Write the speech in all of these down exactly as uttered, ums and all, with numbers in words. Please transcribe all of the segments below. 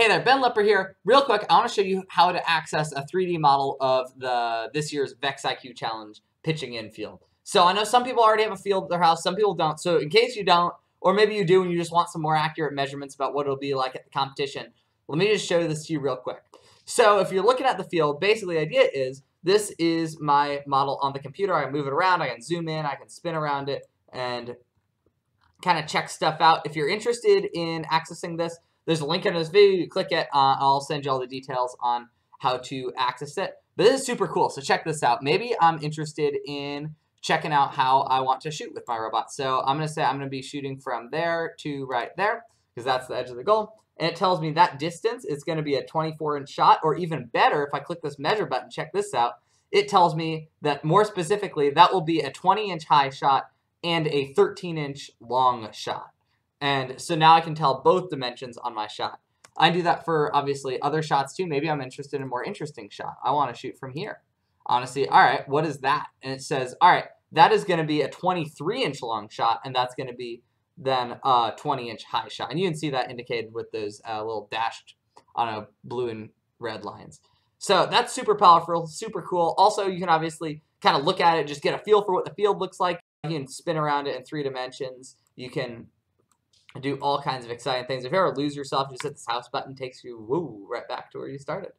Hey there, Ben Lipper here. Real quick, I want to show you how to access a three D model of the this year's VEX I Q Challenge pitching in field. So I know some people already have a field at their house, some people don't. So in case you don't, or maybe you do and you just want some more accurate measurements about what it'll be like at the competition, let me just show this to you real quick. So if you're looking at the field, basically the idea is this is my model on the computer. I can move it around, I can zoom in, I can spin around it, and kind of check stuff out. If you're interested in accessing this, there's a link in this video. You click it, uh, I'll send you all the details on how to access it. But this is super cool, so check this out. Maybe I'm interested in checking out how I want to shoot with my robot. So I'm gonna say I'm gonna be shooting from there to right there, because that's the edge of the goal. And it tells me that distance is gonna be a twenty-four inch shot, or even better, if I click this measure button, check this out, it tells me that more specifically, that will be a twenty inch high shot and a thirteen inch long shot. And so now I can tell both dimensions on my shot. I do that for, obviously, other shots too. Maybe I'm interested in a more interesting shot. I want to shoot from here. Honestly, all right, what is that? And it says, all right, that is going to be a twenty-three inch long shot, and that's going to be then a twenty inch high shot. And you can see that indicated with those uh, little dashed, I don't know, blue and red lines. So that's super powerful, super cool. Also, you can obviously kind of look at it, just get a feel for what the field looks like. You can spin around it in three dimensions. You can do all kinds of exciting things. If you ever lose yourself, just hit this house button, takes you woo, right back to where you started.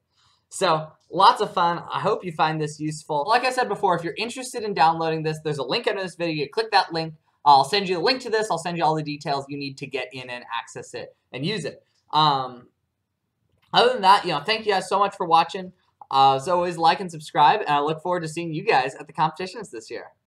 So lots of fun. I hope you find this useful. Like I said before, if you're interested in downloading this, there's a link under this video. You click that link. I'll send you a link to this. I'll send you all the details you need to get in and access it and use it. Um, other than that, you know, thank you guys so much for watching. Uh, as always, like and subscribe, and I look forward to seeing you guys at the competitions this year.